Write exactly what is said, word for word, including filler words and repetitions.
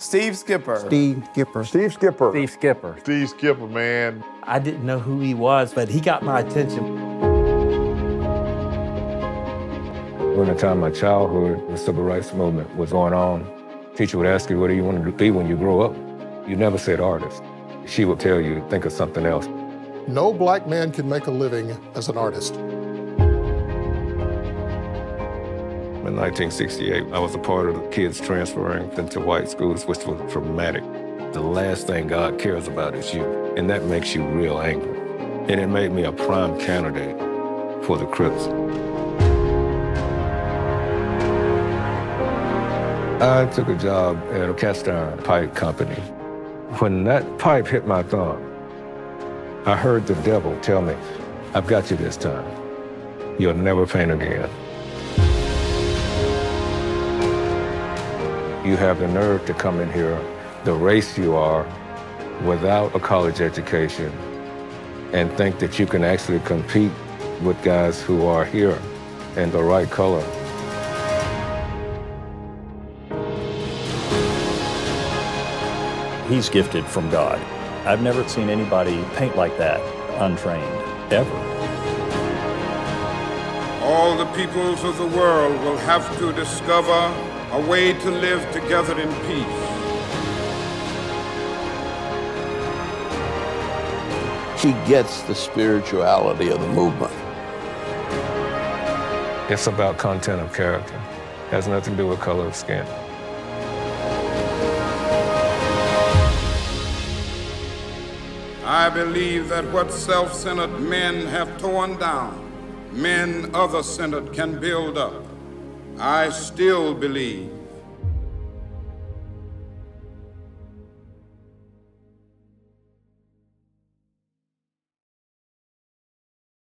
Steve Skipper. Steve Skipper. Steve Skipper. Steve Skipper. Steve Skipper, man. I didn't know who he was, but he got my attention. During the time of my childhood, the civil rights movement was going on. Teacher would ask you, what do you want to be when you grow up? You never said artist. She would tell you, think of something else. No black man can make a living as an artist. In nineteen sixty-eight, I was a part of the kids transferring into white schools, which was traumatic. The last thing God cares about is you, and that makes you real angry. And it made me a prime candidate for the Crips. I took a job at a cast iron pipe company. When that pipe hit my thumb, I heard the devil tell me, I've got you this time. You'll never paint again. You have the nerve to come in here, the race you are, without a college education, and think that you can actually compete with guys who are here and the right color. He's gifted from God. I've never seen anybody paint like that, untrained, ever. All the peoples of the world will have to discover a way to live together in peace. He gets the spirituality of the movement. It's about content of character. It has nothing to do with color of skin. I believe that what self-centered men have torn down, men other-centered can build up. I still believe